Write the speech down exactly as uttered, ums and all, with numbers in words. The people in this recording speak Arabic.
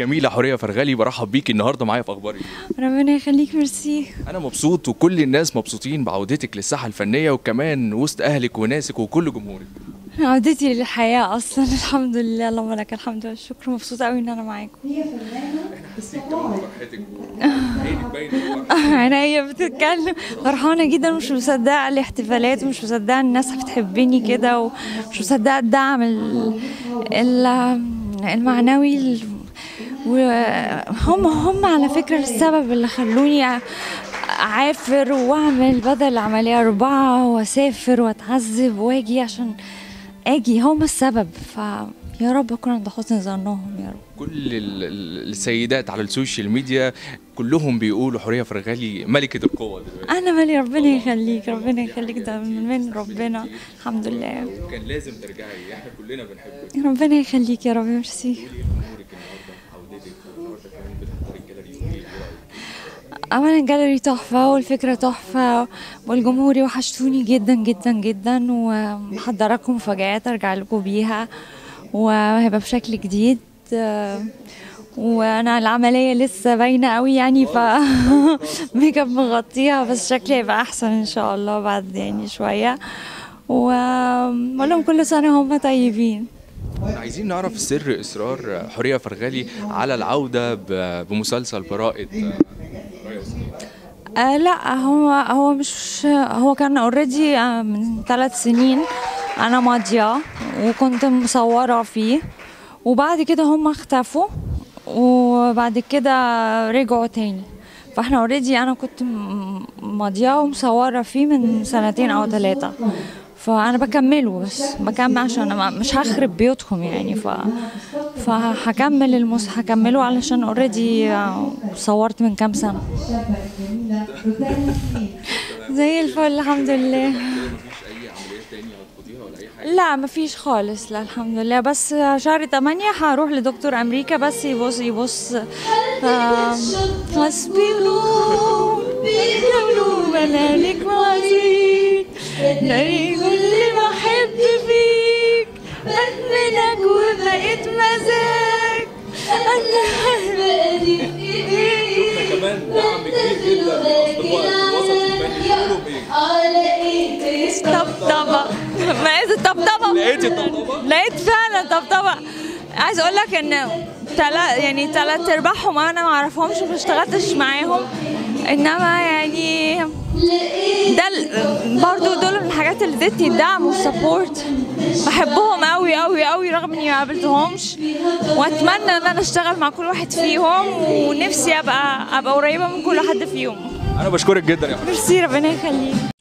الجميله حورية فرغلي، برحب بيكي النهارده معايا في اخباري. ربنا يخليك، ميرسي. انا مبسوط وكل الناس مبسوطين بعودتك للساحه الفنيه، وكمان وسط اهلك وناسك وكل جمهورك. عودتي للحياه اصلا الحمد لله، اللهم لك الحمد والشكر. مبسوطه قوي ان انا معاكم. هي فنانه عينيا بتتكلم، فرحانه جدا ومش مصدقه الاحتفالات ومش مصدقه الناس بتحبني كده، ومش مصدقه الدعم ال... ال... المعنوي ال... وهم هم على فكره السبب اللي خلوني اعافر واعمل بدل العمليه اربعه واسافر واتعذب واجي عشان اجي، هم السبب. ف يا رب اكون عند حسن ظنهم يا رب. كل السيدات على السوشيال ميديا كلهم بيقولوا حورية فرغلي ملكة القوة دلوقتي. انا مالي، ربنا يخليك ربنا يخليك، ده من ربنا الحمد لله. كان لازم ترجعي، احنا كلنا بنحبك. ربنا يخليك يا رب، ميرسي. اولا الجاليري تحفه والفكره تحفه والجمهور وحشتوني جدا جدا جدا، ومحضره لكم مفاجآت ارجع لكم بيها وهيبقى بشكل جديد. وانا العمليه لسه باينه قوي يعني، ف ميك اب مغطيها، بس شكلي هيبقى احسن ان شاء الله بعد يعني شويه. واقول لهم كل سنه هم طيبين. عايزين نعرف سر اصرار حورية فرغلي على العوده بمسلسل براءه. آه لا، هو هو مش هو كان اوريدي من ثلاث سنين انا ماضيه وكنت مصوره فيه، وبعد كده هم اختفوا وبعد كده رجعوا تاني. فاحنا اوريدي انا كنت ماضيه ومصوره فيه من سنتين او ثلاثه، فانا بكمله بس بكمل عشان مش هخرب بيوتكم يعني. ف فهكمل المس هكمله علشان اوريدي صورت من كام سنه. زي الفل الحمد لله. لا مفيش خالص، لا الحمد لله. بس شهر ثمانية هروح لدكتور امريكا، بس يبص يبص اصبروا بيقولوا ملالك وعزيز لي كل ما احب فيك بدمنك وبقيت مزاج انا بقالي في ايديك. كمان دعم كبير جدا طبطبه، لقيت الطبطبه، لقيت الطبطبه، لقيت فعلا طبطبه. عايز اقول لك ان تلات يعني تلات ارباعهم انا ما اعرفهمش وما اشتغلتش معاهم، انما يعني ده برضو دول من الحاجات اللي ادتني الدعم والسبورت. بحبهم قوي قوي قوي رغم اني ما قابلتهمش، واتمنى ان انا اشتغل مع كل واحد فيهم، ونفسي ابقى ابقى قريبه من كل حد فيهم. انا بشكرك جدا يا حبيبتي. ميرسي ربنا يخليك.